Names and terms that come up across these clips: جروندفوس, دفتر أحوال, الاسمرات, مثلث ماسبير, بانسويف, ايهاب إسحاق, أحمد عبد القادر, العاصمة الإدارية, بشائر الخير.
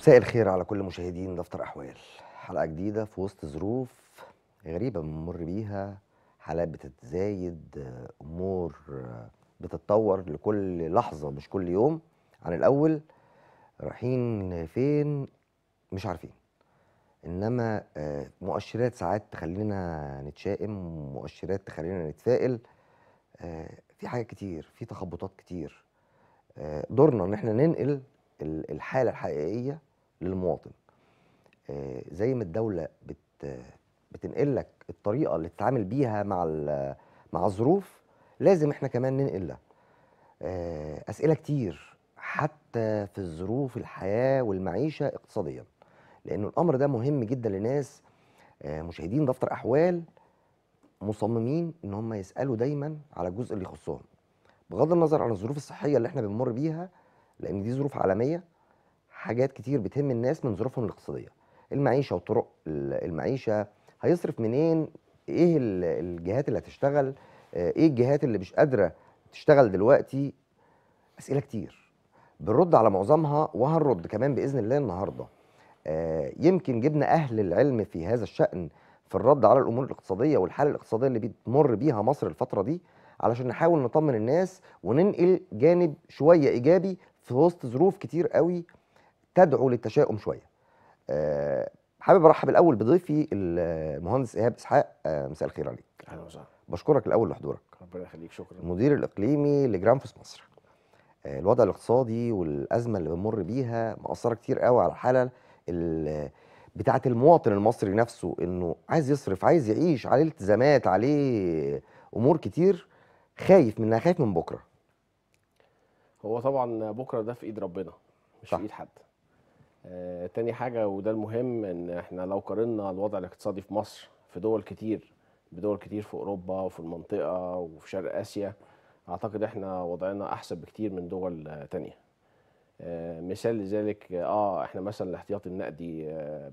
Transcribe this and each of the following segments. مساء الخير على كل مشاهدين دفتر أحوال. حلقة جديدة في وسط ظروف غريبة بنمر بيها، حالات بتتزايد، أمور بتتطور لكل لحظة مش كل يوم عن الأول. رايحين فين مش عارفين، إنما مؤشرات ساعات تخلينا نتشائم، مؤشرات تخلينا نتفائل. في حاجات كتير، في تخبطات كتير. دورنا إن احنا ننقل الحالة الحقيقية للمواطن. زي ما الدولة بتنقل لك الطريقة اللي تتعامل بيها مع الظروف، لازم احنا كمان ننقلها. أسئلة كتير حتى في الظروف الحياة والمعيشة اقتصاديا، لأنه الأمر ده مهم جدا لناس مشاهدين دفتر أحوال مصممين إن هم يسألوا دايما على الجزء اللي يخصهم، بغض النظر عن الظروف الصحية اللي احنا بنمر بيها، لأن دي ظروف عالمية. حاجات كتير بتهم الناس من ظروفهم الاقتصادية، المعيشة وطرق المعيشة، هيصرف منين، ايه الجهات اللي هتشتغل، ايه الجهات اللي مش قادرة تشتغل دلوقتي. أسئلة كتير بنرد على معظمها، وهنرد كمان بإذن الله النهاردة. يمكن جبنا أهل العلم في هذا الشأن في الرد على الأمور الاقتصادية والحالة الاقتصادية اللي بتمر بيها مصر الفترة دي، علشان نحاول نطمن الناس وننقل جانب شوية إيجابي في وسط ظروف كتير قوي تدعو للتشاؤم شويه. حابب ارحب الاول بضيفي المهندس ايهاب اسحاق. مساء الخير عليك. اهلا وسهلا. بشكرك الاول لحضورك. ربنا يخليك. شكرا. المدير الاقليمي لجروندفوس مصر. الوضع الاقتصادي والازمه اللي بنمر بيها مأثره كتير قوي على الحاله بتاعه المواطن المصري نفسه، انه عايز يصرف، عايز يعيش، عليه التزامات، عليه امور كتير خايف منها، خايف من بكره. هو طبعا بكره ده في ايد ربنا مش في ايد حد. تاني حاجه وده المهم، ان احنا لو قارنا الوضع الاقتصادي في مصر في دول كتير في اوروبا وفي المنطقه وفي شرق اسيا، اعتقد احنا وضعنا احسن بكتير من دول تانيه. مثال لذلك احنا مثلا الاحتياطي النقدي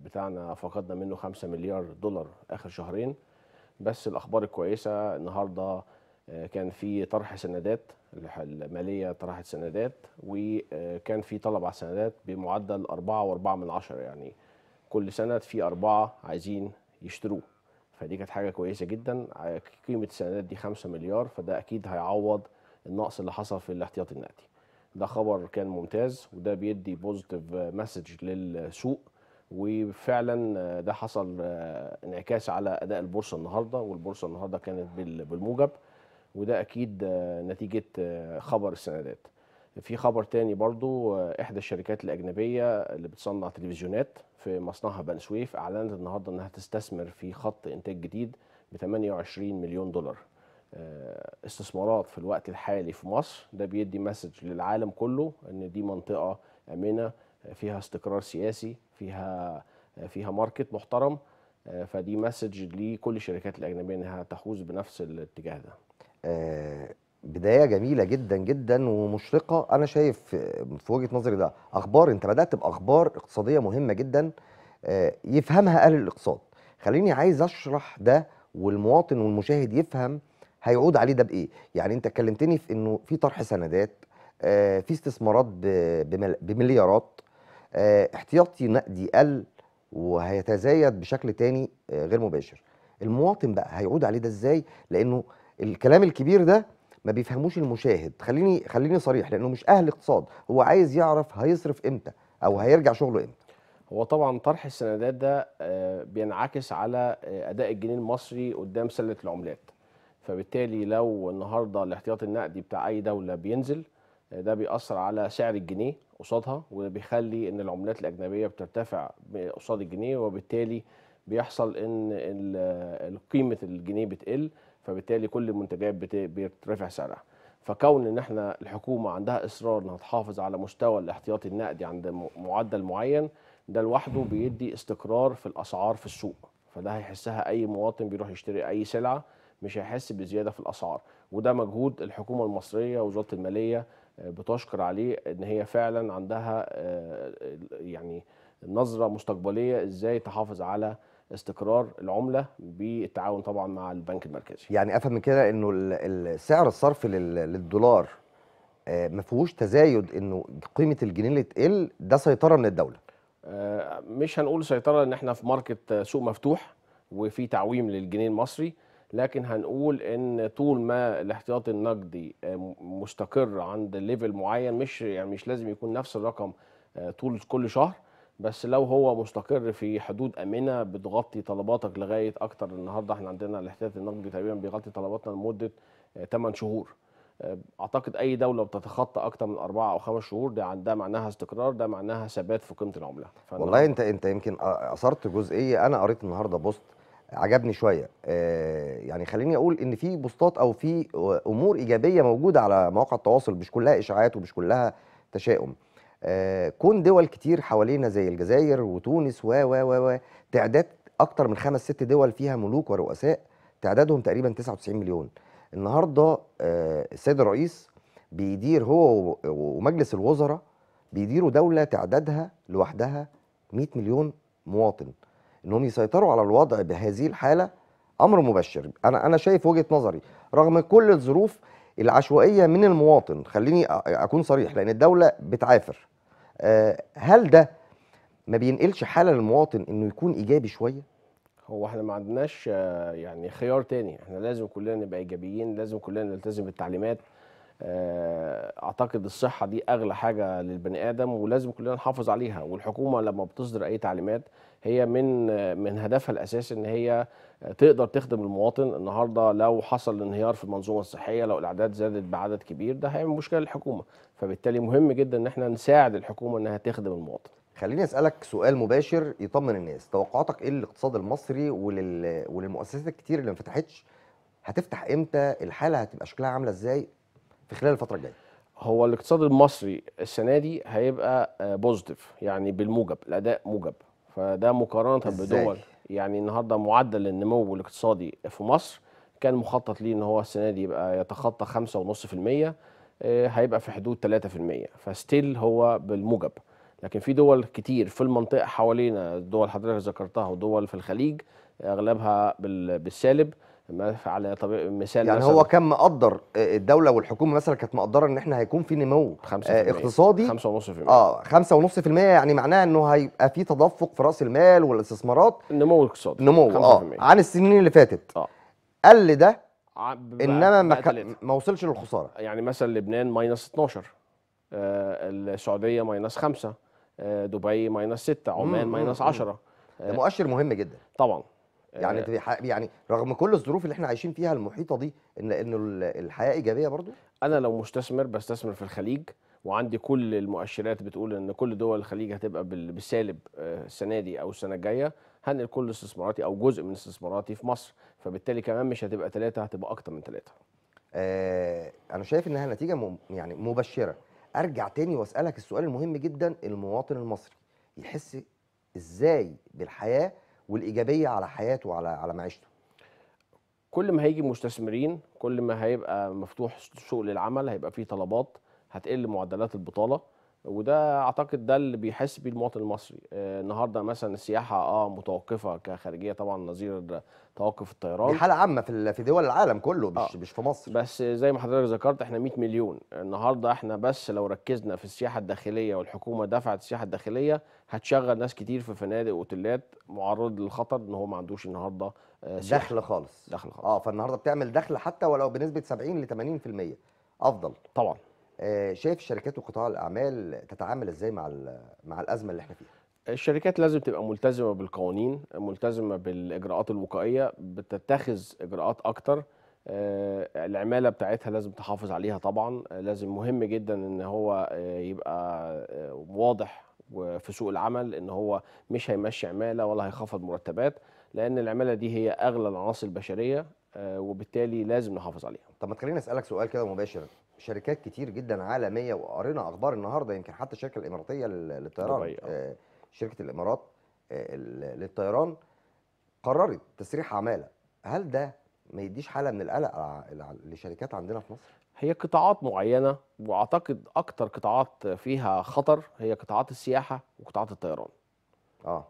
بتاعنا فقدنا منه 5 مليار دولار اخر شهرين، بس الاخبار الكويسه النهارده كان في طرح سندات، الماليه طرحت سندات، وكان في طلب على سندات بمعدل 4.4، يعني كل سند في 4 عايزين يشتروه، فدي كانت حاجه كويسه جدا. قيمه السندات دي 5 مليار، فده اكيد هيعوض النقص اللي حصل في الاحتياط النقدي. ده خبر كان ممتاز، وده بيدي بوزيتيف مسج للسوق، وفعلا ده حصل انعكاس على اداء البورصه النهارده، والبورصه النهارده كانت بالموجب، وده اكيد نتيجه خبر السندات. في خبر تاني برضو، احدى الشركات الاجنبيه اللي بتصنع تلفزيونات في مصنعها بانسويف اعلنت النهارده انها تستثمر في خط انتاج جديد ب 28 مليون دولار استثمارات في الوقت الحالي في مصر. ده بيدي مسج للعالم كله ان دي منطقه امنه، فيها استقرار سياسي، فيها ماركت محترم، فدي مسج لكل الشركات الاجنبيه انها تحوز بنفس الاتجاه ده. بداية جميلة جدا جدا ومشرقة، أنا شايف في وجهة نظري ده أخبار. أنت بدأت بأخبار اقتصادية مهمة جدا يفهمها أهل الاقتصاد. خليني عايز أشرح ده، والمواطن والمشاهد يفهم هيعود عليه ده بإيه. يعني أنت كلمتني في أنه في طرح سندات، في استثمارات بمليارات، احتياطي نقدي قل وهيتزايد بشكل تاني غير مباشر. المواطن بقى هيعود عليه ده إزاي؟ لأنه الكلام الكبير ده ما بيفهموش المشاهد. خليني صريح، لانه مش اهل اقتصاد، هو عايز يعرف هيصرف امتى او هيرجع شغله امتى. هو طبعا طرح السندات ده بينعكس على اداء الجنيه المصري قدام سله العملات، فبالتالي لو النهارده الاحتياطي النقدي بتاع اي دوله بينزل، ده بيأثر على سعر الجنيه قصادها، وبيخلي ان العملات الاجنبيه بترتفع قصاد الجنيه، وبالتالي بيحصل ان قيمه الجنيه بتقل، فبالتالي كل المنتجات بيرتفع سعرها. فكون ان احنا الحكومه عندها اصرار انها تحافظ على مستوى الاحتياطي النقدي عند معدل معين، ده لوحده بيدي استقرار في الاسعار في السوق، فده هيحسها اي مواطن بيروح يشتري اي سلعه، مش هيحس بزياده في الاسعار. وده مجهود الحكومه المصريه ووزاره الماليه بتشكر عليه، ان هي فعلا عندها يعني نظره مستقبليه ازاي تحافظ على استقرار العمله بالتعاون طبعا مع البنك المركزي. يعني افهم من كده انه سعر الصرف للدولار ما فيهوش تزايد، انه قيمه الجنيه اللي تقل، ده سيطره من الدوله. مش هنقول سيطرة لأن احنا في ماركت سوق مفتوح وفي تعويم للجنيه المصري، لكن هنقول ان طول ما الاحتياطي النقدي مستقر عند ليفل معين، مش لازم يكون نفس الرقم طول كل شهر، بس لو هو مستقر في حدود امنه بتغطي طلباتك لغايه اكتر. النهارده احنا عندنا الاحتياطي النقدي تقريبا بيغطي طلباتنا لمده 8 شهور. اعتقد اي دوله بتتخطى اكتر من 4 أو 5 شهور ده معناها استقرار، ده معناها ثبات في قيمه العمله. والله انت يمكن اثرت جزئيه انا قريت النهارده بوست عجبني شويه، يعني خليني اقول ان في بوستات او في امور ايجابيه موجوده على مواقع التواصل، مش كلها اشاعات ومش كلها تشاؤم. كون دول كتير حوالينا زي الجزائر وتونس و تعداد اكتر من 5 6 دول فيها ملوك ورؤساء تعدادهم تقريبا 99 مليون. النهارده السيد الرئيس بيدير هو ومجلس الوزراء بيديروا دوله تعدادها لوحدها 100 مليون مواطن. انهم يسيطروا على الوضع بهذه الحاله امر مبشر، انا شايف وجهه نظري رغم كل الظروف العشوائيه من المواطن. خليني اكون صريح لان الدوله بتعافر. هل ده ما بينقلش حاله للمواطن انه يكون ايجابي شويه؟ هو احنا ما عندناش يعني خيار تاني، احنا لازم كلنا نبقى ايجابيين، لازم كلنا نلتزم بالتعليمات. اعتقد الصحه دي اغلى حاجه للبني ادم ولازم كلنا نحافظ عليها، والحكومه لما بتصدر اي تعليمات هي من هدفها الاساسي ان هي تقدر تخدم المواطن. النهارده لو حصل انهيار في المنظومه الصحيه، لو الاعداد زادت بعدد كبير، ده هيعمل مشكله للحكومه، فبالتالي مهم جدا ان احنا نساعد الحكومه انها تخدم المواطن. خليني اسالك سؤال مباشر يطمن الناس، توقعاتك ايه للاقتصاد المصري وللمؤسسات الكتير اللي ما فتحتش؟ هتفتح امتى؟ الحاله هتبقى شكلها عامله ازاي في خلال الفتره الجايه؟ هو الاقتصاد المصري السنه دي هيبقى بوزيتيف، يعني بالموجب، الاداء موجب، فده مقارنه بدول. يعني النهارده معدل النمو الاقتصادي في مصر كان مخطط ليه ان هو السنه دي يبقى يتخطى 5.5%، هيبقى في حدود 3%، فستيل هو بالموجب. لكن في دول كتير في المنطقه حوالينا، الدول حضرتك ذكرتها ودول في الخليج اغلبها بالسالب. على طبيعة مثال يعني هو كان مقدر الدوله والحكومه مثلا كانت مقدره ان احنا هيكون في نمو 5% اقتصادي 5.5%، 5.5%، يعني معناها انه هيبقى في تدفق في راس المال والاستثمارات، النمو الاقتصادي نمو 5%. عن السنين اللي فاتت قل ده، انما ما وصلش للخساره. يعني مثلا لبنان -12، السعوديه -5، دبي -6، عمان -10. ده مؤشر مهم جدا طبعا، يعني رغم كل الظروف اللي احنا عايشين فيها المحيطه دي ان الحياه ايجابيه برضو. انا لو مستثمر بستثمر في الخليج وعندي كل المؤشرات بتقول ان كل دول الخليج هتبقى بالسالب السنه دي او السنه الجايه، هنقل كل استثماراتي او جزء من استثماراتي في مصر، فبالتالي كمان مش هتبقى 3، هتبقى اكتر من 3. انا شايف انها نتيجه يعني مبشره. ارجع تاني واسالك السؤال المهم جدا، المواطن المصري يحس ازاي بالحياه والايجابيه على حياته وعلى معيشته؟ كل ما هيجي مستثمرين، كل ما هيبقى مفتوح سوق للعمل، هيبقى فيه طلبات، هتقل معدلات البطاله، وده اعتقد ده اللي بيحس بيه المواطن المصري. النهارده مثلا السياحه متوقفه كخارجيه طبعا نظير توقف الطيران، دي حاله عامه في دول العالم كله، مش في مصر بس. زي ما حضرتك ذكرت احنا 100 مليون النهارده، احنا بس لو ركزنا في السياحه الداخليه والحكومه دفعت السياحه الداخليه هتشغل ناس كتير في فنادق واوتيلات، معرض للخطر ان هو ما عندوش النهارده دخل خالص. فالنهارده بتعمل دخل حتى ولو بنسبه 70 ل 80% افضل طبعا. شايف شركات وقطاع الاعمال تتعامل ازاي مع الازمه اللي احنا فيها؟ الشركات لازم تبقى ملتزمه بالقوانين، ملتزمه بالاجراءات الوقائيه، بتتخذ اجراءات اكتر. العماله بتاعتها لازم تحافظ عليها طبعا، لازم مهم جدا ان هو يبقى واضح في سوق العمل ان هو مش هيمشي عماله ولا هيخفض مرتبات، لان العماله دي هي اغلى العناصر البشريه، وبالتالي لازم نحافظ عليها. طب ما تخليني اسالك سؤال كده مباشر، شركات كتير جدا عالميه وقرينا اخبار النهارده، يمكن حتى الشركه الاماراتيه للطيران، شركه الامارات للطيران قررت تسريح عماله. هل ده ما يديش حاله من القلق لشركات عندنا في مصر؟ هي قطاعات معينه، واعتقد اكتر قطاعات فيها خطر هي قطاعات السياحه وقطاعات الطيران.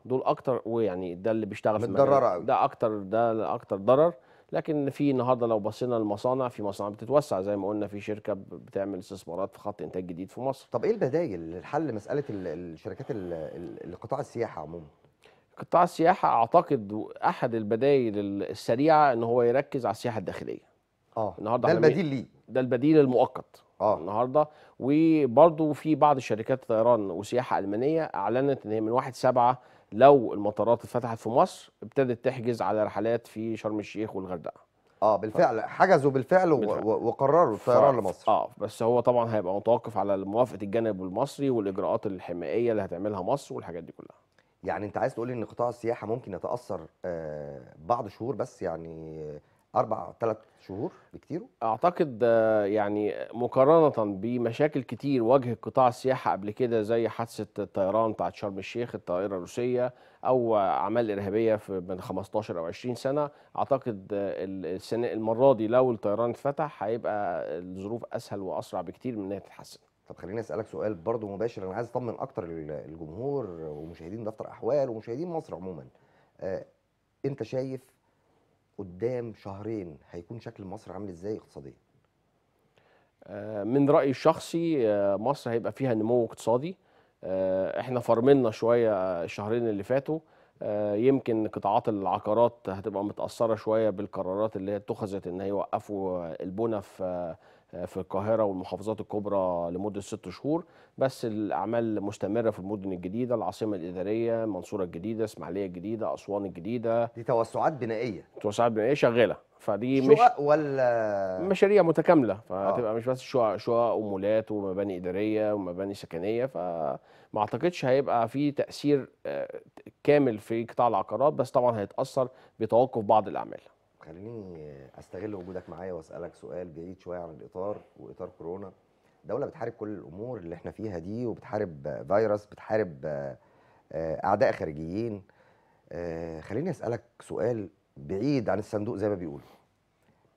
دول اكتر، ويعني ده اللي بيشتغل في متضرره قوي، ده اكتر ضرر. لكن في النهارده لو بصينا للمصانع، في مصانع بتتوسع زي ما قلنا، في شركه بتعمل استثمارات في خط انتاج جديد في مصر. طب ايه البدائل لحل مساله الشركات القطاع السياحه عموما؟ قطاع السياحه اعتقد احد البدائل السريعه ان هو يركز على السياحه الداخليه. النهارده ده البديل ليه؟ ده البديل المؤقت النهارده. وبرضه في بعض الشركات طيران وسياحه المانيه اعلنت ان هي من 1/7 لو المطارات اتفتحت في مصر ابتدت تحجز على رحلات في شرم الشيخ والغردقه. بالفعل حجزوا بالفعل. وقرروا الطيران لمصر. بس هو طبعا هيبقى متوقف على موافقه الجانب المصري والاجراءات الحمائيه اللي هتعملها مصر والحاجات دي كلها. يعني انت عايز تقولي ان قطاع السياحه ممكن يتاثر بعض شهور بس، يعني 4-3 شهور بكتير؟ اعتقد يعني مقارنه بمشاكل كتير واجهت قطاع السياحه قبل كده، زي حادثه الطيران بتاعت شرم الشيخ، الطائره الروسيه، او اعمال ارهابيه من 15 او 20 سنه، اعتقد السنه المره دي لو الطيران اتفتح هيبقى الظروف اسهل واسرع بكتير من انها تتحسن. طب خليني اسالك سؤال برضو مباشر، انا عايز اطمن اكتر الجمهور ومشاهدين دفتر احوال ومشاهدين مصر عموما. انت شايف قدام شهرين هيكون شكل مصر عامل ازاي اقتصاديا؟ من رأيي الشخصي مصر هيبقى فيها نمو اقتصادي. احنا فرملنا شوية الشهرين اللي فاتوا، يمكن قطاعات العقارات هتبقى متأثرة شوية بالقرارات اللي اتخذت ان هي يوقفوا البنى في القاهرة والمحافظات الكبرى لمدة 6 شهور، بس الأعمال مستمرة في المدن الجديدة، العاصمة الإدارية، المنصورة الجديدة، الإسماعيلية الجديدة، أسوان الجديدة. دي توسعات بنائية. توسعات بنائية شغالة، فدي مش شقق ولا مشاريع متكاملة، فهتبقى مش بس شقق ومولات ومباني إدارية ومباني سكنية، فما أعتقدش هيبقى في تأثير كامل في قطاع العقارات، بس طبعا هيتأثر بتوقف بعض الأعمال. خليني استغل وجودك معايا واسالك سؤال بعيد شويه عن الاطار واطار كورونا. دوله بتحارب كل الامور اللي احنا فيها دي، وبتحارب فيروس، بتحارب اعداء خارجيين. خليني اسالك سؤال بعيد عن الصندوق زي ما بيقولوا.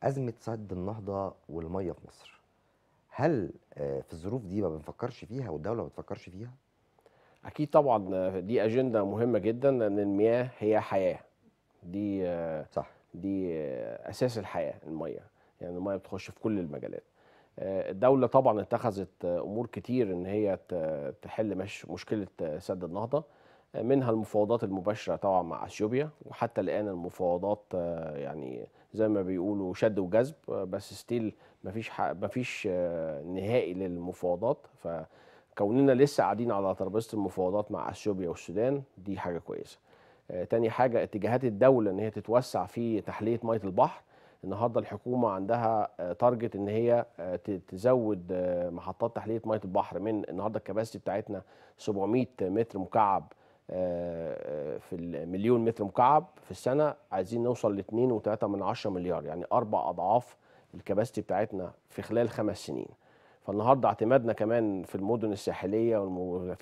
ازمه سد النهضه والميه في مصر، هل في الظروف دي ما بنفكرش فيها والدوله ما بتفكرش فيها؟ اكيد طبعا، دي اجنده مهمه جدا، لان المياه هي حياه. دي صح، دي اساس الحياه، الميه. يعني الميه بتخش في كل المجالات. الدوله طبعا اتخذت امور كتير ان هي تحل مشكله سد النهضه، منها المفاوضات المباشره طبعا مع اثيوبيا، وحتى الان المفاوضات يعني زي ما بيقولوا شد وجذب، بس ستيل مفيش نهائي للمفاوضات. فكوننا لسه قاعدين على ترابيزه المفاوضات مع اثيوبيا والسودان دي حاجه كويسه. تاني حاجة اتجاهات الدولة ان هي تتوسع في تحلية مية البحر. النهاردة الحكومة عندها تارجت ان هي تزود محطات تحلية مية البحر، من النهاردة الكباسيتي بتاعتنا 700 متر مكعب في المليون متر مكعب في السنة، عايزين نوصل ل 2.3 مليار، يعني 4 أضعاف الكباسيتي بتاعتنا في خلال 5 سنين. فالنهارده اعتمادنا كمان في المدن الساحليه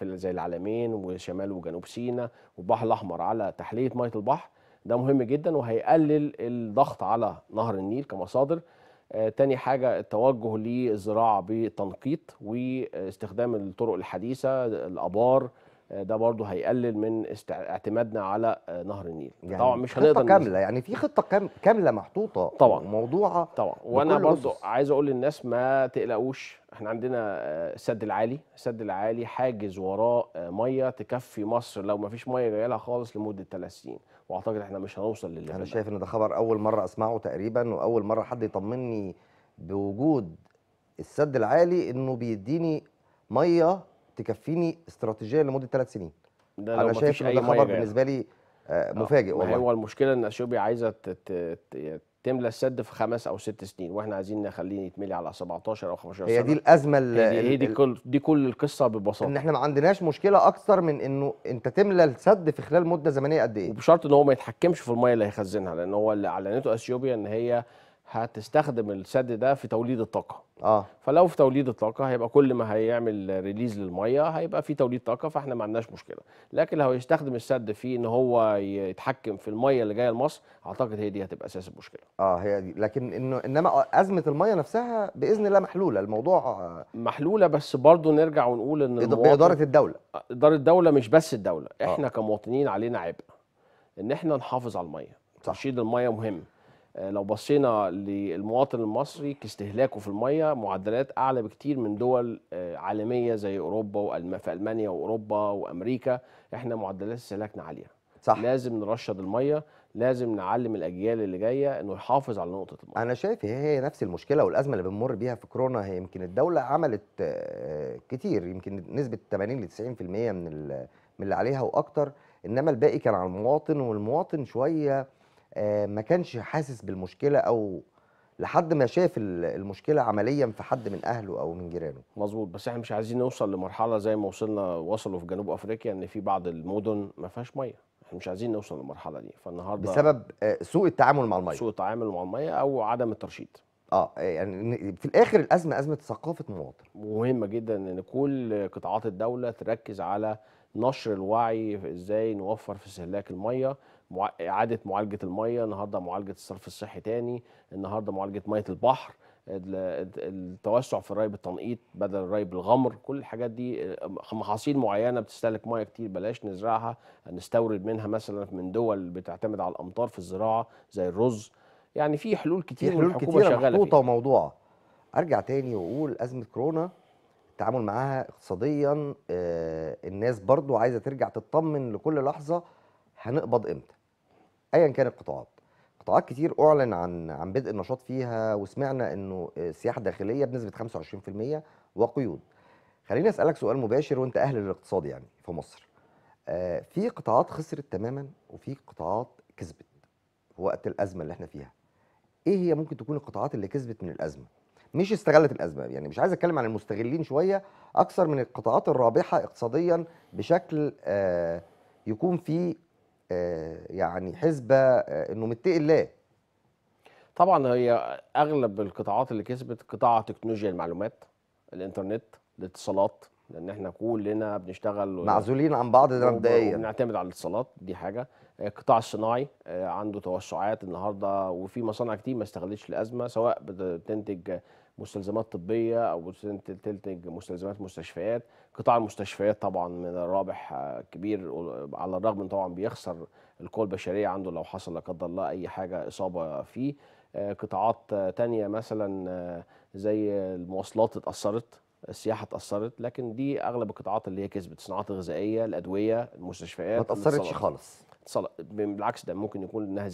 زي العلمين وشمال وجنوب سيناء والبحر الاحمر على تحليه ميه البحر، ده مهم جدا وهيقلل الضغط على نهر النيل كمصادر. تاني حاجه التوجه للزراعه بالتنقيط واستخدام الطرق الحديثه، الابار، ده برضه هيقلل من اعتمادنا على نهر النيل. يعني طبعا مش هنقدر كامله، يعني في خطه كامله محطوطه طبعا موضوعه. طبعا، وانا برضه عايز اقول للناس ما تقلقوش، احنا عندنا السد العالي. السد العالي حاجز وراه ميه تكفي مصر لو ما فيش ميه جايه لها خالص لمده 3 سنين، واعتقد احنا مش هنوصل للليفل ده. انا شايف ان ده خبر اول مره اسمعه تقريبا، واول مره حد يطمني بوجود السد العالي انه بيديني ميه تكفيني استراتيجيه لمده 3 سنين. ده انا شايف ان ده خبر بالنسبه لي مفاجئ والله. هو المشكله ان اثيوبيا عايزه تملى السد في 5 أو 6 سنين، واحنا عايزين نخليه يتملي على 17 او 15 سنه. هي دي الازمه هي دي كل القصه ببساطه، ان احنا ما عندناش مشكله اكثر من انه انت تملى السد في خلال مده زمنيه قد ايه، وبشرط ان هو ما يتحكمش في الميه اللي هيخزنها، لان هو اللي اعلنته اثيوبيا ان هي هتستخدم السد ده في توليد الطاقه. فلو في توليد الطاقه هيبقى كل ما هيعمل ريليز للميه هيبقى في توليد طاقه، فاحنا ما عندناش مشكله. لكن لو يستخدم السد في ان هو يتحكم في الميه اللي جايه لمصر، اعتقد هي دي هتبقى اساس المشكله. هي دي، لكن انما ازمه الميه نفسها باذن الله محلوله. الموضوع محلوله، بس برضه نرجع ونقول ان باداره الدوله، اداره الدوله مش بس الدوله، احنا كمواطنين علينا عبء ان احنا نحافظ على الميه. ترشيد الميه مهم. لو بصينا للمواطن المصري كاستهلاكه في الميه معدلات اعلى بكتير من دول عالميه زي اوروبا في المانيا واوروبا وامريكا، احنا معدلات استهلاكنا عاليه. صح. لازم نرشد الميه، لازم نعلم الاجيال اللي جايه انه يحافظ على نقطه الميه. انا شايف هي نفس المشكله والازمه اللي بنمر بيها في كورونا. هي يمكن الدوله عملت كتير، يمكن نسبه 80 ل 90% من اللي عليها واكتر، انما الباقي كان على المواطن، والمواطن شويه ما كانش حاسس بالمشكله او لحد ما شاف المشكله عمليا في حد من اهله او من جيرانه. مظبوط، بس احنا مش عايزين نوصل لمرحله زي ما وصلوا في جنوب افريقيا ان في بعض المدن ما فيهاش ميه. احنا مش عايزين نوصل للمرحله دي، فالنهارده بسبب سوء التعامل مع الميه، سوء التعامل مع الميه او عدم الترشيد. يعني في الاخر الازمه ازمه ثقافه المواطن. مهمه جدا ان كل قطاعات الدوله تركز على نشر الوعي في ازاي نوفر في استهلاك الميه، اعاده معالجه الميه، النهارده معالجه الصرف الصحي تاني، النهارده معالجه ميه البحر، التوسع في ري بالتنقيط بدل ري بالغمر، كل الحاجات دي. محاصيل معينه بتستهلك ميه كتير بلاش نزرعها، نستورد منها مثلا من دول بتعتمد على الامطار في الزراعه زي الرز. يعني في حلول كتير والحكومه شغاله محطوطه وموضوعه. ارجع تاني واقول ازمه كورونا التعامل معاها اقتصاديا، الناس برضو عايزه ترجع تطمن لكل لحظه هنقبض امتى؟ ايا كان القطاعات. قطاعات كتير اعلن عن بدء النشاط فيها، وسمعنا انه السياحه الداخليه بنسبه 25% وقيود. خليني اسالك سؤال مباشر وانت اهل الاقتصاد يعني في مصر. في قطاعات خسرت تماما وفي قطاعات كسبت في وقت الازمه اللي احنا فيها. ايه هي ممكن تكون القطاعات اللي كسبت من الازمه؟ مش استغلت الازمه، يعني مش عايز اتكلم عن المستغلين شويه اكثر من القطاعات الرابحه اقتصاديا بشكل يكون فيه يعني حسبه انه متقي الله. طبعا هي اغلب القطاعات اللي كسبت قطاع تكنولوجيا المعلومات، الانترنت، الاتصالات، لان احنا كلنا بنشتغل معزولين عن بعض ده مبدئيا، بنعتمد على الاتصالات دي حاجه. القطاع الصناعي عنده توسعات النهارده، وفي مصانع كتير ما استغلتش الازمه، سواء بتنتج مستلزمات طبيه او بتنتج مستلزمات مستشفيات. قطاع المستشفيات طبعا من الرابح كبير، على الرغم ان طبعا بيخسر القوى البشريه عنده لو حصل لا قدر الله اي حاجه اصابه فيه. قطاعات تانية مثلا زي المواصلات اتاثرت، السياحه اتاثرت، لكن دي اغلب القطاعات اللي هي كسبت. الصناعات الغذائيه، الادويه، المستشفيات ما اتاثرتش خالص، بالعكس ده ممكن يكون انها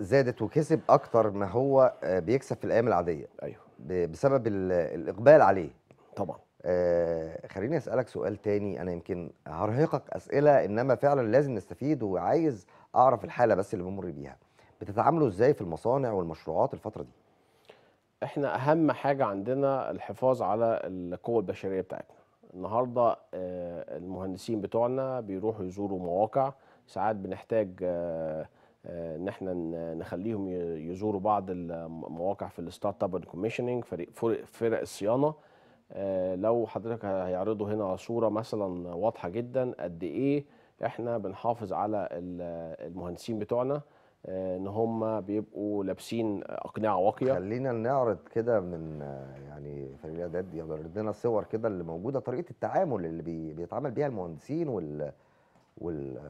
زادت وكسب اكتر ما هو بيكسب في الايام العاديه. ايوه، بسبب الاقبال عليه طبعا. خليني اسالك سؤال تاني، انا يمكن هرهقك اسئله انما فعلا لازم نستفيد، وعايز اعرف الحاله بس اللي بمر بيها. بتتعاملوا ازاي في المصانع والمشروعات الفتره دي؟ احنا اهم حاجه عندنا الحفاظ على القوه البشريه بتاعتنا. النهارده المهندسين بتوعنا بيروحوا يزوروا مواقع، ساعات بنحتاج ان احنا نخليهم يزوروا بعض المواقع في الستارت اب والكوميشننج، فرق الصيانه. لو حضرتك هيعرضوا هنا صوره مثلا واضحه جدا قد ايه احنا بنحافظ على المهندسين بتوعنا، ان هم بيبقوا لابسين اقنعه واقيه. خلينا نعرض كده من يعني فريق الاعداد يعرض لنا صور كده اللي موجوده، طريقه التعامل اللي بيتعامل بيها المهندسين تقريبا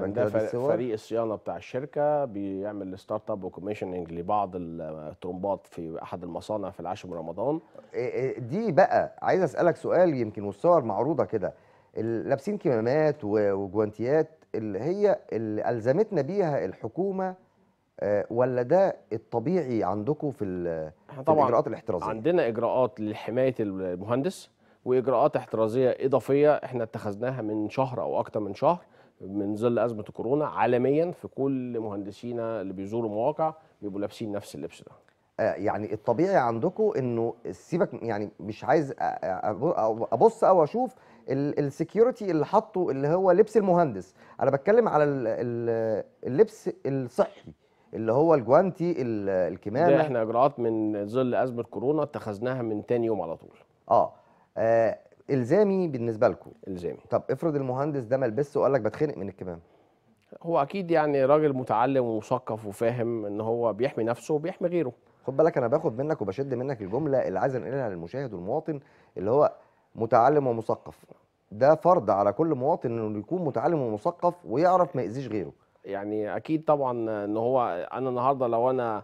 يعني كده. فريق الصيانه بتاع الشركه بيعمل ستارت اب وكوميشننج لبعض الطرمبات في احد المصانع في العاشر من رمضان. دي بقى عايز اسالك سؤال، يمكن والصور معروضه كده، لابسين كمامات وجوانتيات اللي هي اللي الزمتنا بيها الحكومه، ولا ده الطبيعي عندكم في الاجراءات الاحترازيه؟ عندنا اجراءات لحمايه المهندس واجراءات احترازيه اضافيه احنا اتخذناها من شهر او اكتر من شهر من ظل ازمه كورونا عالميا. في كل مهندسينا اللي بيزوروا مواقع بيبقوا لابسين نفس اللبس ده. يعني الطبيعي عندكم انه سيبك، يعني مش عايز ابص او اشوف السكيورتي اللي حاطه اللي هو لبس المهندس، انا بتكلم على اللبس الصحي اللي هو الجوانتي، الكمامه. ده احنا اجراءات من ظل ازمه كورونا اتخذناها من تاني يوم على طول. الزامي بالنسبه لكم؟ الزامي. طب افرض المهندس ده ما لبسش وقال لك بتخنق من الكمامه. هو اكيد يعني راجل متعلم ومثقف وفاهم ان هو بيحمي نفسه وبيحمي غيره. خد بالك انا باخد منك وبشد منك الجمله اللي عايز انقلها للمشاهد والمواطن، اللي هو متعلم ومثقف. ده فرض على كل مواطن انه يكون متعلم ومثقف ويعرف ما يأذيش غيره. يعني اكيد طبعا ان هو انا النهارده لو انا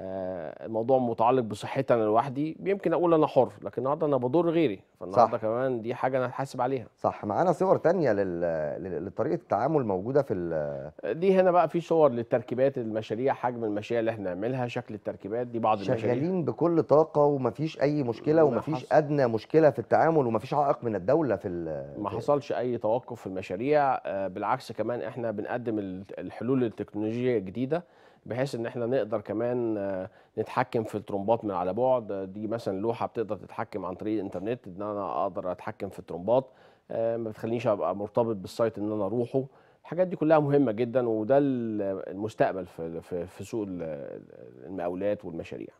الموضوع متعلق بصحتي انا لوحدي، يمكن اقول انا حر، لكن النهارده انا بضر غيري، فالنهارده كمان دي حاجه انا هتحاسب عليها. صح. معانا صور ثانيه لطريقه التعامل موجوده في دي هنا بقى، في صور للتركيبات، المشاريع، حجم المشاريع اللي احنا نعملها، شكل التركيبات دي، بعض المشاريع شغالين بكل طاقه ومفيش اي مشكله ومفيش ادنى مشكله في التعامل ومفيش عائق من الدوله في ما حصلش اي توقف في المشاريع، بالعكس كمان احنا بنقدم الحلول التكنولوجيه الجديده بحيث ان احنا نقدر كمان نتحكم في الترمبات من على بعد. دي مثلا لوحه بتقدر تتحكم عن طريق الانترنت، ان انا اقدر اتحكم في الترمبات، ما بتخلينيش ابقى مرتبط بالسايت ان انا اروحه. الحاجات دي كلها مهمه جدا، وده المستقبل في سوق المقاولات والمشاريع.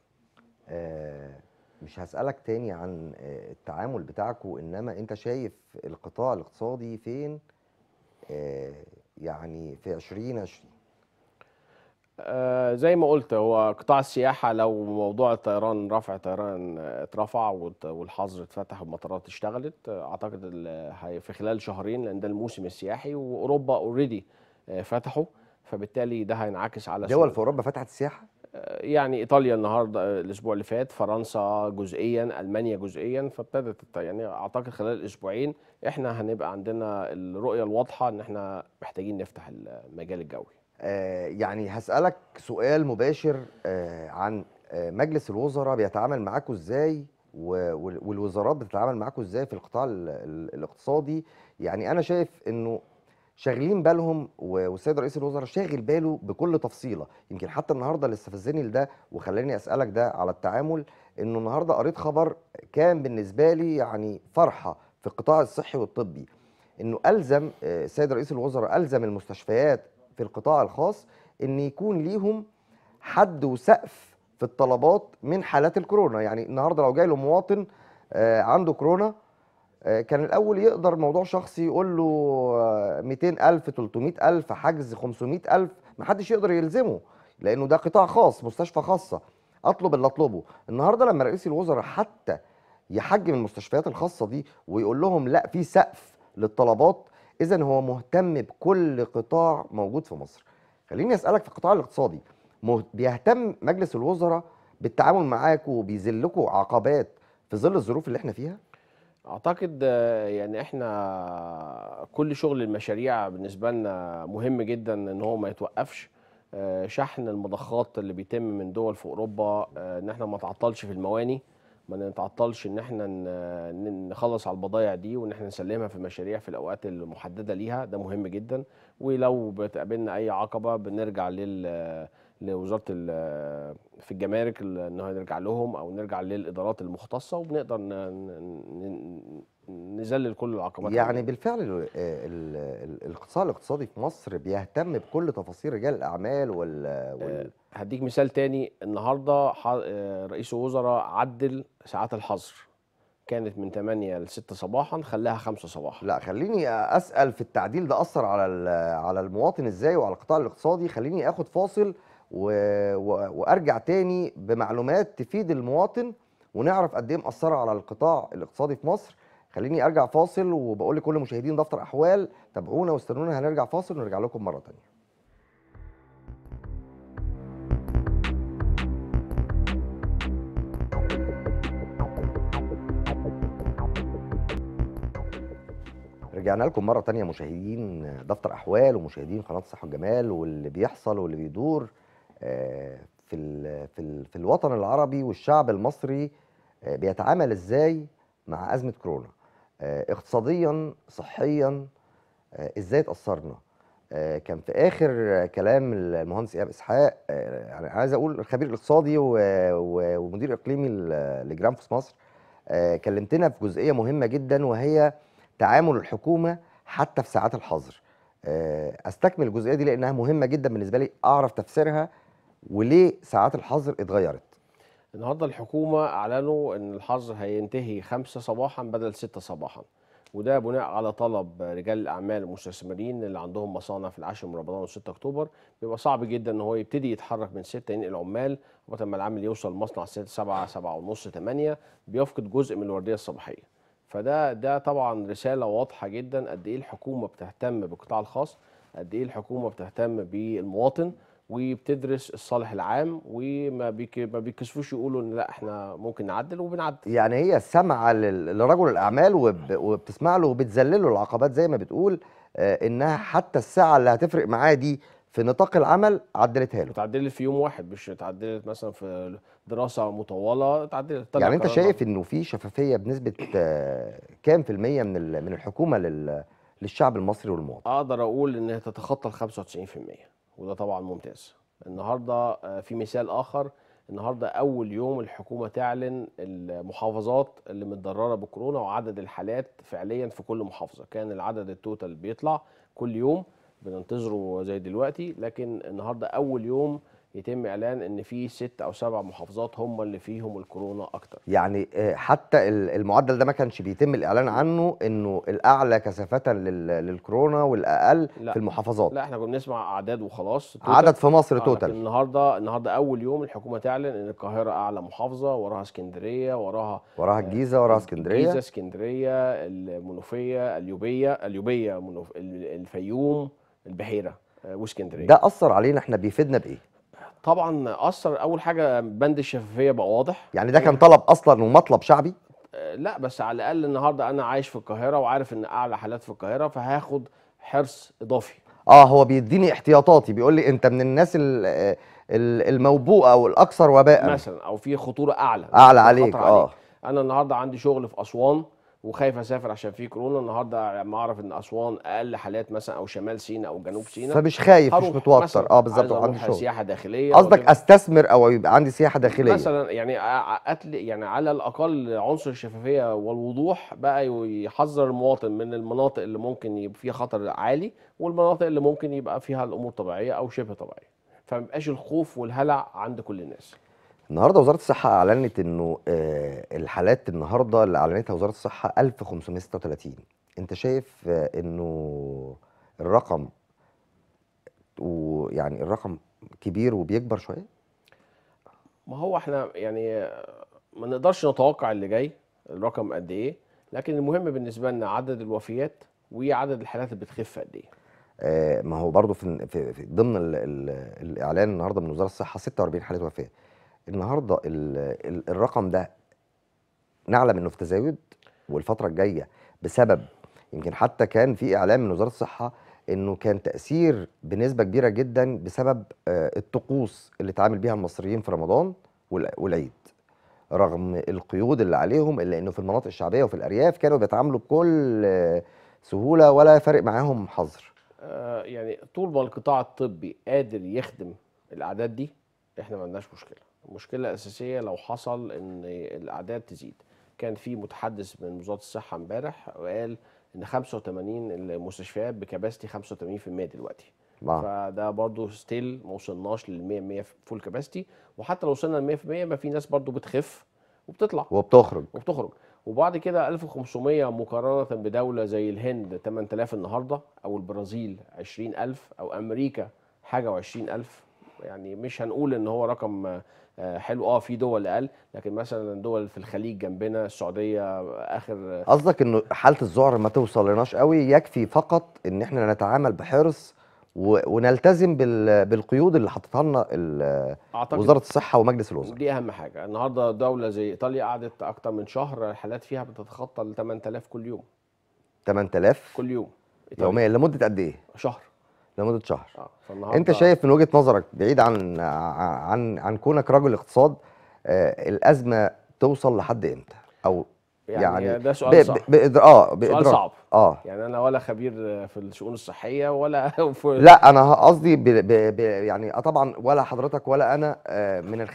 مش هسالك تاني عن التعامل بتاعكم، انما انت شايف القطاع الاقتصادي فين يعني في 2020؟ زي ما قلت، هو قطاع السياحة لو موضوع الطيران، رفع الطيران اترفع والحظر اتفتح والمطارات اشتغلت، اعتقد في خلال شهرين، لان ده الموسم السياحي، واوروبا اوريدي فتحوا، فبالتالي ده هينعكس على دول في اوروبا فتحت السياحة؟ يعني ايطاليا النهارده الاسبوع اللي فات، فرنسا جزئيا، المانيا جزئيا، فابتدت يعني اعتقد خلال اسبوعين احنا هنبقى عندنا الرؤية الواضحة ان احنا محتاجين نفتح المجال الجوي. يعني هسألك سؤال مباشر عن مجلس الوزراء بيتعامل معاكم ازاي، والوزارات بتتعامل معاكم ازاي في القطاع الاقتصادي؟ يعني انا شايف انه شاغلين بالهم، والسيد رئيس الوزراء شاغل باله بكل تفصيله، يمكن حتى النهارده اللي استفزني لده وخلاني اسألك ده على التعامل، انه النهارده قريت خبر كان بالنسبه لي يعني فرحه في القطاع الصحي والطبي، انه الزم السيد رئيس الوزراء الزم المستشفيات في القطاع الخاص ان يكون ليهم حد وسقف في الطلبات من حالات الكورونا. يعني النهارده لو جاي له مواطن عنده كورونا، كان الاول يقدر موضوع شخصي يقول له 200,000 300,000 حجز 500,000، محدش يقدر يلزمه لانه ده قطاع خاص، مستشفى خاصه، اطلب اللي اطلبه. النهارده لما رئيس الوزراء حتى يحجم المستشفيات الخاصه دي ويقول لهم لا في سقف للطلبات، إذن هو مهتم بكل قطاع موجود في مصر. خليني أسألك في القطاع الاقتصادي، بيهتم مجلس الوزراء بالتعامل معاكم وبيذلكوا عقبات في ظل الظروف اللي احنا فيها؟ أعتقد يعني احنا كل شغل المشاريع بالنسبة لنا مهم جدا إن هو ما يتوقفش. شحن المضخات اللي بيتم من دول في أوروبا، إن احنا ما نتعطلش في المواني، ما نتعطلش ان احنا نخلص على البضايع دي وان احنا نسلمها في المشاريع في الاوقات المحدده ليها، ده مهم جدا. ولو بتقابلنا اي عقبه بنرجع لوزاره في الجمارك ان نرجع لهم او نرجع للادارات المختصه وبنقدر نذلل كل العقبات. يعني بالفعل القطاع الاقتصادي في مصر بيهتم بكل تفاصيل رجال الاعمال هديك مثال تاني، النهارده رئيس الوزراء عدل ساعات الحظر، كانت من 8 ل 6 صباحا خلاها 5 صباحا. لا خليني اسال في التعديل ده اثر على المواطن ازاي وعلى القطاع الاقتصادي. خليني اخد فاصل وارجع تاني بمعلومات تفيد المواطن ونعرف قد ايه مأثره على القطاع الاقتصادي في مصر. خليني ارجع فاصل، وبقول لكل مشاهدين دفتر احوال تابعونا واستنونا، هنرجع فاصل ونرجع لكم مره تانيه. رجعنا لكم مره تانيه مشاهدين دفتر احوال ومشاهدين قناه الصحه والجمال، واللي بيحصل واللي بيدور في الوطن العربي والشعب المصري بيتعامل ازاي مع ازمه كورونا، اقتصاديا، صحيا، ازاي اتاثرنا. كان في اخر كلام المهندس ايهاب اسحاق، يعني عايز اقول الخبير الاقتصادي ومدير اقليمي لجروندفوس مصر، كلمتنا في جزئيه مهمه جدا وهي تعامل الحكومه حتى في ساعات الحظر. استكمل الجزئيه دي لانها مهمه جدا بالنسبه لي اعرف تفسيرها وليه ساعات الحظر اتغيرت. النهارده الحكومه اعلنوا ان الحظر هينتهي 5 صباحا بدل 6 صباحا، وده بناء على طلب رجال الاعمال والمستثمرين اللي عندهم مصانع في العاشر من رمضان و6 اكتوبر. بيبقى صعب جدا ان هو يبتدي يتحرك من 6، ينقل عمال، وقت ما العامل يوصل مصنع 7 7:30 8 بيفقد جزء من الورديه الصباحيه. فده طبعا رساله واضحه جدا قد ايه الحكومه بتهتم بالقطاع الخاص، قد ايه الحكومه بتهتم بالمواطن، وبتدرس الصالح العام وما بيكسفوش يقولوا ان لا احنا ممكن نعدل وبنعدل. يعني هي سمعة لرجل الاعمال وبتسمع له وبتذلله العقبات زي ما بتقول، انها حتى الساعة اللي هتفرق معاه دي في نطاق العمل عدلتها له. اتعدلت في يوم واحد، مش اتعدلت مثلا في دراسة مطولة، اتعدلت. يعني انت شايف انه في شفافية بنسبة كام في المية من الحكومة للشعب المصري والمواطن؟ اقدر اقول انها تتخطى ال 95%، وده طبعا ممتاز. النهارده في مثال اخر، النهارده اول يوم الحكومه تعلن المحافظات اللي متضرره بالكورونا وعدد الحالات فعليا في كل محافظه. كان العدد التوتال بيطلع كل يوم بننتظره زي دلوقتي، لكن النهارده اول يوم يتم اعلان ان في 6 أو 7 محافظات هم اللي فيهم الكورونا اكتر. يعني حتى المعدل ده ما كانش بيتم الاعلان عنه انه الاعلى كثافه للكورونا والاقل في المحافظات. لا احنا كنا بنسمع اعداد وخلاص، عدد في مصر توتال. النهارده اول يوم الحكومه تعلن ان القاهره اعلى محافظه، وراها اسكندريه، وراها الجيزه، وراها اسكندريه، المنوفيه، اليوبيه، الفيوم، البحيره واسكندريه. ده اثر علينا احنا، بيفيدنا بايه؟ طبعا اثر. اول حاجه بند الشفافيه بقى واضح. يعني ده كان طلب اصلا ومطلب شعبي. لا بس على الاقل النهارده انا عايش في القاهره وعارف ان اعلى حالات في القاهره، فهاخد حرص اضافي. هو بيديني احتياطاتي، بيقول لي انت من الناس الموبوءه او الاكثر وباء مثلا، او في خطوره اعلى عليك. انا النهارده عندي شغل في اسوان وخايف اسافر عشان في كورونا، النهارده ما اعرف ان اسوان اقل حالات مثلا، او شمال سيناء او جنوب سيناء، فمش خايف، مش متوتر. بالظبط. عندي شغل، سياحه داخليه قصدك، استثمر او يبقى عندي سياحه داخليه مثلا. يعني على الاقل عنصر الشفافيه والوضوح بقى يحذر المواطن من المناطق اللي ممكن يبقى فيها خطر عالي، والمناطق اللي ممكن يبقى فيها الامور طبيعيه او شبه طبيعيه، فما يبقاش الخوف والهلع عند كل الناس. النهارده وزاره الصحه اعلنت انه الحالات النهارده اللي اعلنتها وزاره الصحه 1536. انت شايف انه الرقم، ويعني الرقم كبير وبيكبر شويه؟ ما هو احنا يعني ما نقدرش نتوقع اللي جاي الرقم قد ايه، لكن المهم بالنسبه لنا عدد الوفيات وعدد الحالات اللي بتخف قد ايه. ما هو برضه في ضمن الاعلان النهارده من وزاره الصحه 46 حاله وفاه. النهارده الرقم ده نعلم انه في تزايد، والفتره الجايه بسبب يمكن حتى كان في اعلان من وزاره الصحه انه كان تاثير بنسبه كبيره جدا بسبب الطقوس اللي اتعامل بيها المصريين في رمضان والعيد، رغم القيود اللي عليهم، الا انه في المناطق الشعبيه وفي الارياف كانوا بيتعاملوا بكل سهوله ولا فارق معاهم حظر. يعني طول ما القطاع الطبي قادر يخدم الاعداد دي احنا ما عندناش مشكله. المشكلة الأساسية لو حصل إن الأعداد تزيد. كان في متحدث من وزارة الصحة امبارح وقال إن 85 المستشفيات بكباستي 85% دلوقتي. فده برضه ستيل ما وصلناش لل 100% فول كباستي، وحتى لو وصلنا ل 100% ما في ناس برضه بتخف وبتطلع وبتخرج. وبعد كده 1500 مقارنة بدولة زي الهند 8000 النهارده، أو البرازيل 20000، أو أمريكا حاجة و20000. يعني مش هنقول ان هو رقم حلو. في دول اقل، لكن مثلا دول في الخليج جنبنا، السعوديه اخر. قصدك انه حاله الذعر ما توصلناش قوي، يكفي فقط ان احنا نتعامل بحرص ونلتزم بالقيود اللي حطتها لنا وزاره الصحه ومجلس الوزراء. دي اهم حاجه. النهارده دوله زي ايطاليا قعدت اكتر من شهر الحالات فيها بتتخطى ال 8000 كل يوم. 8000 كل يوم يوميا لمده قد ايه؟ شهر. لمده شهر. انت شايف من وجهه نظرك، بعيد عن كونك رجل اقتصاد، الازمه توصل لحد امتى؟ او يعني ده سؤال صعب. سؤال صعب. يعني انا ولا خبير في الشؤون الصحيه ولا لا، انا قصدي يعني طبعا ولا حضرتك ولا انا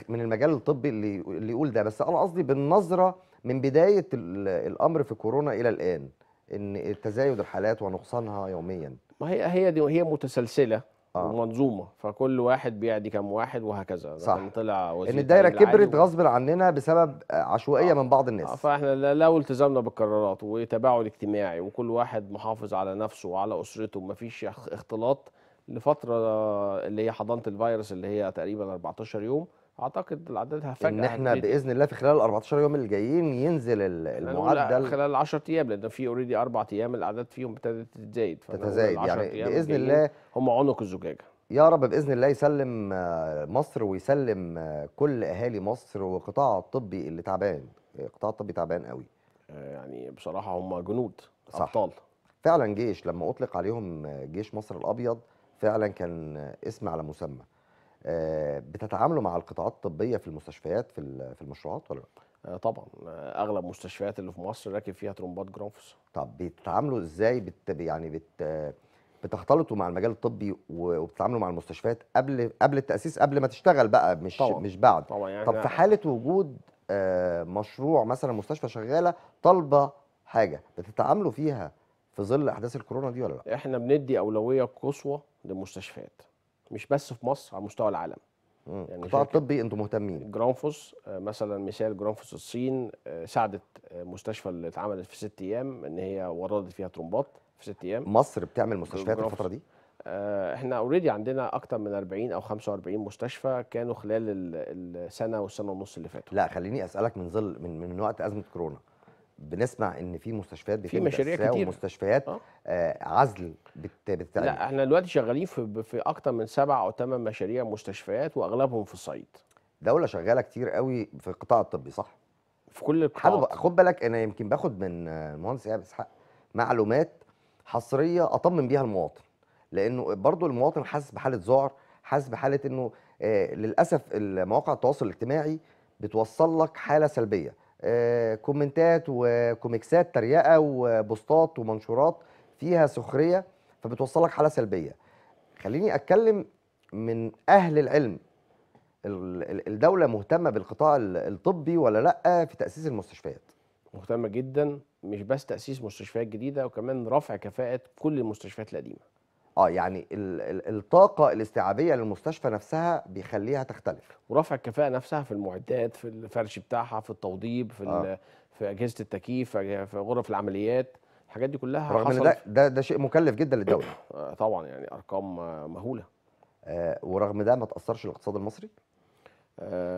من المجال الطبي اللي يقول ده، بس انا قصدي بالنظره من بدايه الامر في كورونا الى الان، ان تزايد الحالات ونقصانها يوميا. ما هي متسلسله ومنظومه، فكل واحد بيعدي كام واحد وهكذا. صح. طلع ان الدايره كبرت غصب عننا بسبب عشوائيه من بعض الناس. فاحنا لو التزمنا بالقرارات وتباعد اجتماعي، وكل واحد محافظ على نفسه وعلى اسرته، ومفيش اختلاط لفتره اللي هي حضانه الفيروس اللي هي تقريبا 14 يوم، اعتقد العدد هفجأة ان احنا باذن الله في خلال ال 14 يوم اللي جايين ينزل المعدل. خلال 10 ايام، لان في اوريدي 4 ايام الاعداد فيهم ابتدت تتزايد. يعني باذن الله هم عنق الزجاجه. يا رب بإذن الله يسلم مصر ويسلم كل أهالي مصر وقطاع الطبي اللي تعبان. القطاع الطبي تعبان قوي يعني بصراحة. هم جنود صح. أبطال فعلا. جيش لما أطلق عليهم جيش مصر الأبيض فعلا كان اسم على مسمى. بتتعاملوا مع القطاعات الطبية في المستشفيات في المشروعات ولا لا؟ طبعا أغلب المستشفيات اللي في مصر راكب فيها ترومبات جروندفوس. طب بتتعاملوا إزاي؟ بتختلطوا مع المجال الطبي وبتتعاملوا مع المستشفيات قبل التأسيس، قبل ما تشتغل بقى، مش طبعًا. مش بعد طبعًا يعني. طب في حالة وجود مشروع مثلا مستشفى شغالة طالبة حاجة، بتتعاملوا فيها في ظل أحداث الكورونا دي ولا لا؟ احنا بندي أولوية قصوى للمستشفيات، مش بس في مصر، على مستوى العالم. يعني القطاع الطبي انتم مهتمين. جروندفوس مثلا، مثال جروندفوس الصين ساعدت المستشفى اللي اتعملت في 6 أيام ان هي وردت فيها ترومبات في 6 أيام. مصر بتعمل مستشفيات الفترة دي؟ احنا اوريدي عندنا اكتر من 40 او 45 مستشفى كانوا خلال السنة والسنة ونص اللي فاتوا. لا خليني اسألك، من ظل من وقت أزمة كورونا بنسمع ان في مستشفيات بتعمل مشاريع كتير ومستشفيات عزل بالتعليم. لا احنا دلوقتي شغالين في اكتر من 7 أو 8 مشاريع مستشفيات، واغلبهم في الصعيد. دولة شغالة كتير قوي في القطاع الطبي صح؟ في كل القطاعات. حابب خد بالك، انا يمكن باخد من المهندس ايهاب إسحاق معلومات حصريه اطمن بيها المواطن، لانه برضو المواطن حاسس بحاله ذعر، حاسس بحاله انه للاسف مواقع التواصل الاجتماعي بتوصل لك حاله سلبيه، كومنتات وكوميكسات تريقه وبوستات ومنشورات فيها سخريه، فبتوصل لك حاله سلبيه. خليني اتكلم من اهل العلم، الدوله مهتمه بالقطاع الطبي ولا لا في تاسيس المستشفيات؟ مهتمه جدا، مش بس تأسيس مستشفيات جديدة، وكمان رفع كفاءة كل المستشفيات القديمة. يعني الطاقة الاستيعابية للمستشفى نفسها بيخليها تختلف، ورفع الكفاءة نفسها في المعدات، في الفرش بتاعها، في التوضيب، في أجهزة التكييف، في غرف العمليات، الحاجات دي كلها. رغم ان ده شيء مكلف جدا للدولة. طبعا يعني أرقام مهولة. ورغم ده ما تأثرش الاقتصاد المصري؟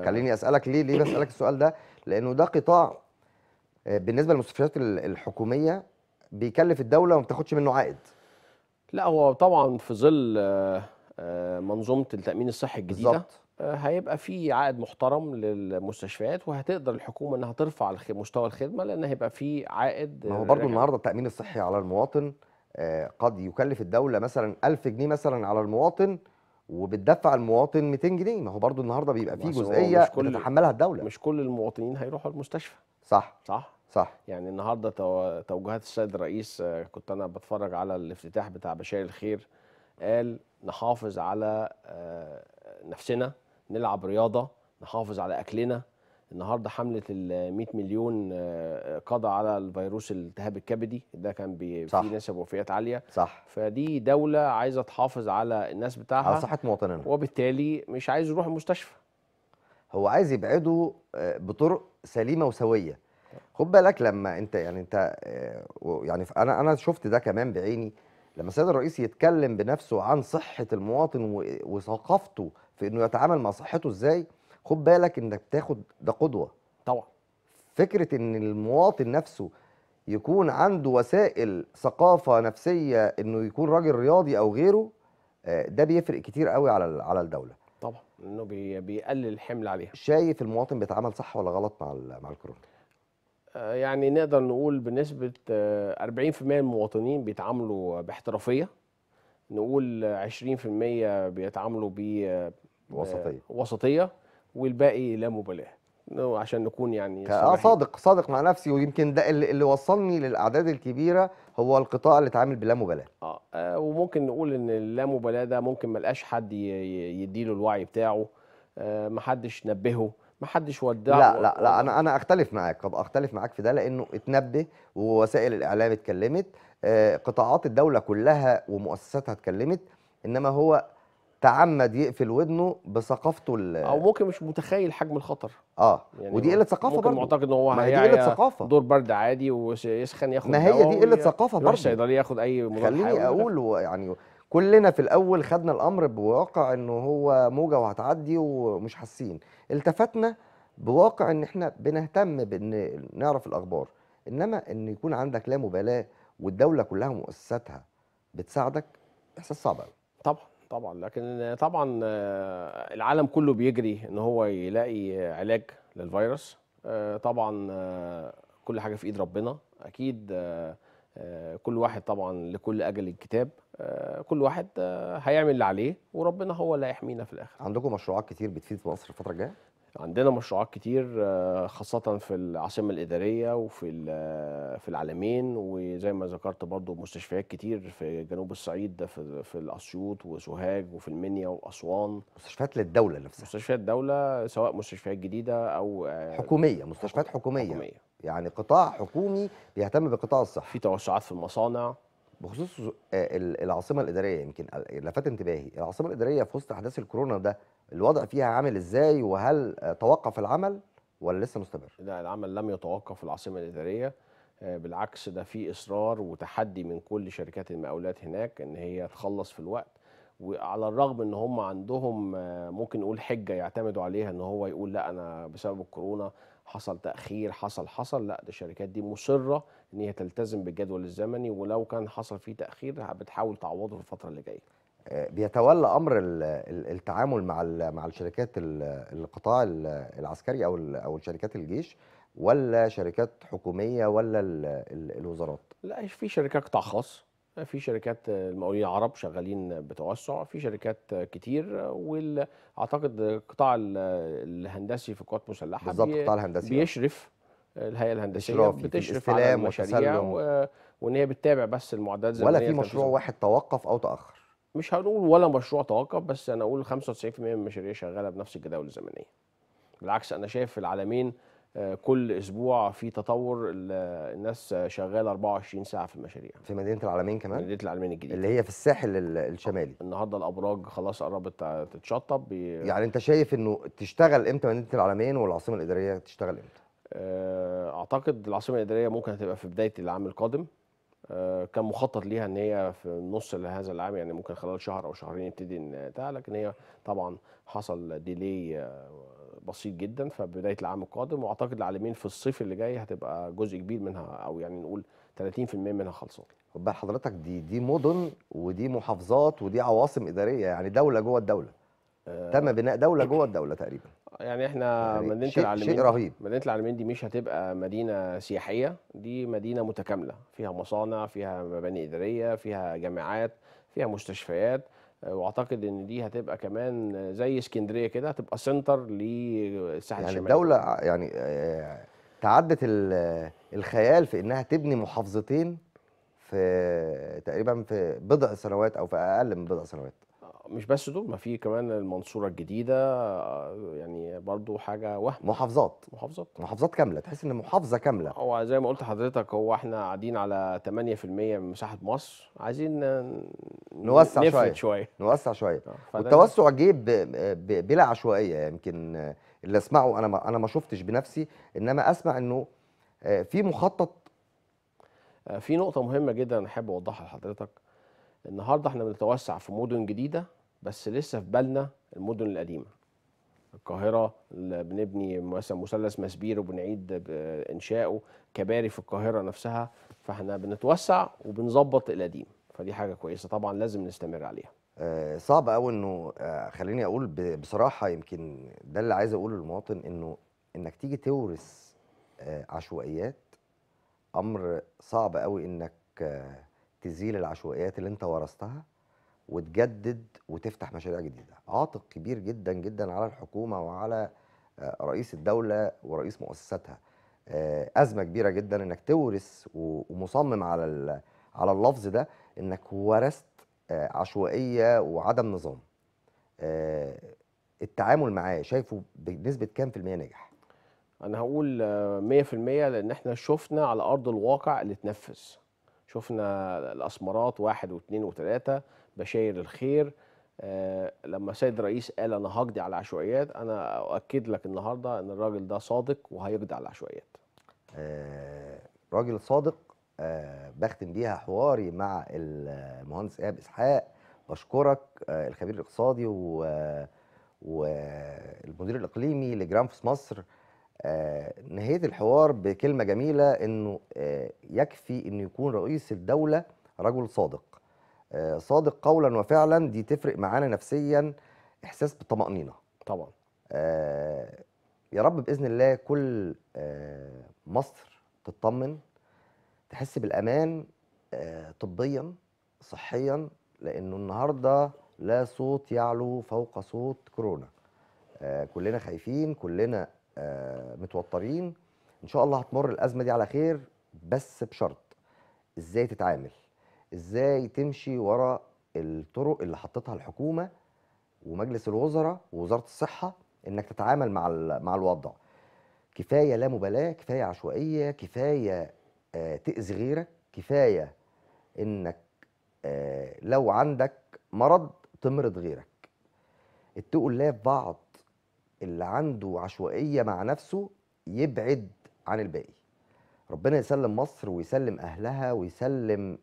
خليني أسألك ليه بسألك السؤال ده؟ لأنه ده قطاع بالنسبه للمستشفيات الحكوميه بيكلف الدوله وما بتاخدش منه عائد. لا هو طبعا في ظل منظومه التامين الصحي الجديده بالظبط هيبقى في عائد محترم للمستشفيات، وهتقدر الحكومه انها ترفع مستوى الخدمه لان هيبقى في عائد. ما هو برضه النهارده التامين الصحي على المواطن قد يكلف الدوله مثلا 1000 جنيه مثلا على المواطن، وبتدفع المواطن 200 جنيه. ما هو برضه النهارده بيبقى في جزئيه بتتحملها الدوله. مش كل المواطنين هيروحوا المستشفى. صح. يعني النهارده توجيهات السيد الرئيس، كنت انا بتفرج على الافتتاح بتاع بشائر الخير، قال نحافظ على نفسنا، نلعب رياضه، نحافظ على اكلنا. النهارده حمله ال 100 مليون قضى على الفيروس الالتهاب الكبدي ده، كان في نسب وفيات عاليه. صح. فدي دوله عايزه تحافظ على الناس بتاعها، على صحه مواطنينا، وبالتالي مش عايز يروح المستشفى، هو عايز يبعده بطرق سليمه وسويه. خد بالك لما انت يعني انا شفت ده كمان بعيني، لما السيد الرئيس يتكلم بنفسه عن صحه المواطن وثقافته في انه يتعامل مع صحته ازاي. خد بالك انك بتاخد ده قدوه. طبعا فكره ان المواطن نفسه يكون عنده وسائل ثقافه نفسيه، انه يكون راجل رياضي او غيره، ده بيفرق كتير قوي على الدوله طبعا، انه بيقلل الحمل عليها. شايف المواطن بيتعامل صح ولا غلط مع الكورونا؟ يعني نقدر نقول بنسبة 40% من المواطنين بيتعاملوا باحترافية، نقول 20% بيتعاملوا بوسطية، والباقي لا مبالاة، عشان نكون يعني صادق مع نفسي. ويمكن ده اللي وصلني للأعداد الكبيرة، هو القطاع اللي اتعامل بلا مبالاة. وممكن نقول إن اللا مبالاة ده ممكن ملقاش حد يديله الوعي بتاعه، محدش نبهه، ما حدش ودع. لا انا اختلف معاك، في ده، لانه اتنبه ووسائل الاعلام اتكلمت، قطاعات الدوله كلها ومؤسساتها اتكلمت، انما هو تعمد يقفل ودنه بثقافته او ممكن مش متخيل حجم الخطر. يعني ودي قله ثقافه برضه. ممكن معتقد ان هو هيعمل دور برد عادي ويسخن ياخد. ما هي دي قله ثقافه برضه. الصيدليه ياخد اي مضاد حيوي. خليني اقول يعني كلنا في الاول خدنا الامر بواقع انه هو موجه وهتعدي ومش حاسين، التفتنا بواقع ان احنا بنهتم بان نعرف الاخبار، انما ان يكون عندك لا مبالاه والدوله كلها مؤسساتها بتساعدك، احساس صعب قوي. طبعا طبعا، لكن طبعا العالم كله بيجري ان هو يلاقي علاج للفيروس. طبعا كل حاجه في ايد ربنا اكيد. كل واحد طبعا لكل اجل الكتاب، كل واحد هيعمل اللي عليه وربنا هو اللي هيحمينا في الاخر. عندكم مشروعات كتير بتفيد في مصر الفتره الجايه؟ عندنا مشروعات كتير خاصة في العاصمة الإدارية وفي العالمين، وزي ما ذكرت برضو مستشفيات كتير في جنوب الصعيد ده، في الأسيوط وسوهاج وفي المنيا وأسوان. مستشفيات للدولة نفسها؟ مستشفيات الدولة، سواء مستشفيات جديدة أو حكومية، مستشفيات حكومية، يعني قطاع حكومي بيهتم بقطاع الصحة. في توسعات في المصانع. بخصوص العاصمة الإدارية، يمكن لفت انتباهي العاصمة الإدارية في وسط أحداث الكورونا ده الوضع فيها عامل ازاي، وهل توقف العمل ولا لسه مستمر؟ لا، العمل لم يتوقف في العاصمة الإدارية، بالعكس ده في إصرار وتحدي من كل شركات المقاولات هناك إن هي تخلص في الوقت، وعلى الرغم إن هم عندهم ممكن نقول حجة يعتمدوا عليها إن هو يقول لا أنا بسبب الكورونا حصل تأخير حصل، لا ده الشركات دي مصرة إن هي تلتزم بالجدول الزمني، ولو كان حصل فيه تأخير بتحاول تعوضه في الفترة اللي جاية. بيتولى امر التعامل مع الشركات القطاع العسكري او شركات الجيش، ولا شركات حكوميه ولا الوزارات؟ لا، في شركات قطاع خاص، في شركات المقاولين العرب شغالين بتوسع، في شركات كتير، واعتقد القطاع الهندسي في القوات المسلحه بالظبط، القطاع الهندسي بيشرف، الهيئه الهندسيه بتشرف على المشاريع وان هي بتتابع بس المعدات زي ما هي. ولا في مشروع واحد توقف او تاخر؟ مش هنقول ولا مشروع توقف، بس انا اقول 95% من المشاريع شغاله بنفس الجداول الزمنيه. بالعكس انا شايف في العالمين كل اسبوع في تطور، الناس شغاله 24 ساعه في المشاريع. في مدينه العالمين كمان؟ مدينه العالمين الجديده اللي هي في الساحل الشمالي. النهارده الابراج خلاص قربت تتشطب. يعني انت شايف انه تشتغل امتى مدينه العالمين والعاصمه الاداريه تشتغل امتى؟ اعتقد العاصمه الاداريه ممكن هتبقى في بدايه العام القادم. كان مخطط ليها ان هي في نص لهذا العام، يعني ممكن خلال شهر او شهرين نبتدي نتاع، لكن هي طبعا حصل ديلي بسيط جدا، فبدايه العام القادم، واعتقد العالمين في الصيف اللي جاي هتبقى جزء كبير منها، او يعني نقول 30% منها خلصان. خد بال حضرتك، دي مدن ودي محافظات ودي عواصم اداريه، يعني دوله جوه الدوله. تم بناء دوله جوه الدوله تقريبا. يعني احنا مدينه العالمين شيء رهيب. مدينه العالمين دي مش هتبقى مدينه سياحيه، دي مدينه متكامله، فيها مصانع، فيها مباني اداريه، فيها جامعات، فيها مستشفيات، واعتقد ان دي هتبقى كمان زي اسكندريه كده، هتبقى سنتر للساحل الشمالي. يعني الدوله يعني تعدت الخيال في انها تبني محافظتين في تقريبا في بضع سنوات او في اقل من بضع سنوات. مش بس دول، ما في كمان المنصورة الجديدة، يعني برضو حاجة وهم. محافظات كاملة، تحس ان محافظة كاملة. هو زي ما قلت لحضرتك، هو احنا قاعدين على 8% من مساحة مصر، عايزين نوسع شوية. نوسع شوية، والتوسع جه بلا عشوائية. يمكن اللي اسمعه، انا ما شفتش بنفسي، انما اسمع انه في مخطط. في نقطة مهمة جدا انا احب اوضحها لحضرتك. النهارده احنا بنتوسع في مدن جديده، بس لسه في بالنا المدن القديمه. القاهره بنبني مثلا مثلث ماسبير وبنعيد انشائه، كباري في القاهره نفسها، فاحنا بنتوسع وبنظبط القديم، فدي حاجه كويسه طبعا لازم نستمر عليها. صعب قوي انه خليني اقول بصراحه، يمكن ده اللي عايز اقوله للمواطن، انه انك تيجي تورث عشوائيات امر صعب قوي، انك تزيل العشوائيات اللي انت ورثتها وتجدد وتفتح مشاريع جديده. عاتق كبير جدا جدا على الحكومه وعلى رئيس الدوله ورئيس مؤسساتها. ازمه كبيره جدا انك تورث، ومصمم على اللفظ ده، انك ورثت عشوائيه وعدم نظام. التعامل معاه شايفه بنسبه كام في الميه نجح؟ انا هقول 100%، لان احنا شفنا على ارض الواقع اللي اتنفذ. شفنا الاسمرات 1 و2 و3، بشائر الخير. لما السيد الرئيس قال انا هقضي على العشوائيات، انا اؤكد لك النهارده ان الراجل ده صادق وهيقضي على العشوائيات. راجل صادق. بختم بيها حواري مع المهندس ايهاب إسحاق. بشكرك الخبير الاقتصادي والمدير الاقليمي لجروندفوس مصر. نهاية الحوار بكلمة جميلة، انه يكفي انه يكون رئيس الدولة رجل صادق. صادق قولا وفعلا، دي تفرق معانا نفسيا، احساس بالطمأنينة طبعا. يا رب باذن الله كل مصر تطمن، تحس بالامان طبيا صحيا، لانه النهارده لا صوت يعلو فوق صوت كورونا. كلنا خايفين، كلنا متوترين. ان شاء الله هتمر الازمه دي على خير، بس بشرط ازاي تتعامل، ازاي تمشي ورا الطرق اللي حطتها الحكومه ومجلس الوزراء ووزاره الصحه، انك تتعامل مع الوضع. كفايه لا مبالاه، كفايه عشوائيه، كفايه تاذي غيرك، كفايه انك لو عندك مرض تمرض غيرك. اتقوا الله في بعض، اللي عنده عشوائيه مع نفسه يبعد عن الباقي. ربنا يسلم مصر ويسلم اهلها ويسلم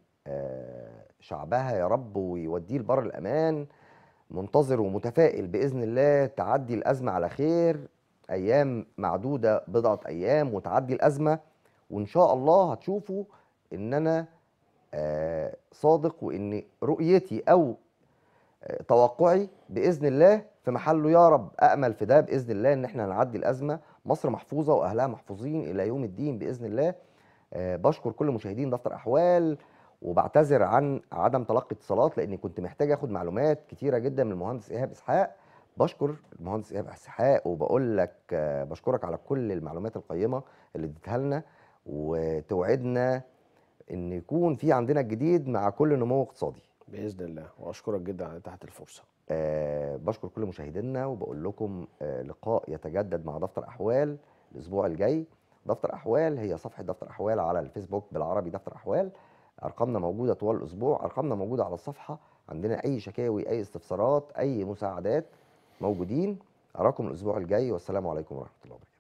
شعبها يا رب، ويوديه لبر الامان. منتظر ومتفائل باذن الله تعدي الازمه على خير، ايام معدوده، بضعه ايام وتعدي الازمه، وان شاء الله هتشوفوا ان انا صادق، وان رؤيتي او توقعي باذن الله في محله. يا رب امل في ده باذن الله، ان احنا هنعدي الازمه، مصر محفوظه واهلها محفوظين الى يوم الدين باذن الله. بشكر كل مشاهدين دفتر احوال، وبعتذر عن عدم تلقي اتصالات لاني كنت محتاج اخد معلومات كتيره جدا من المهندس ايهاب اسحاق. بشكر المهندس ايهاب اسحاق، وبقول لك بشكرك على كل المعلومات القيمه اللي اديتها لنا، وتوعدنا ان يكون في عندنا الجديد مع كل نمو اقتصادي باذن الله. واشكرك جدا على تحت الفرصه. بشكر كل مشاهدينا، وبقول لكم لقاء يتجدد مع دفتر احوال الاسبوع الجاي. دفتر احوال هي صفحه دفتر احوال على الفيسبوك بالعربي، دفتر احوال. ارقامنا موجوده طوال الاسبوع، ارقامنا موجوده على الصفحه. عندنا اي شكاوي، اي استفسارات، اي مساعدات موجودين. اراكم الاسبوع الجاي، والسلام عليكم ورحمه الله وبركاته.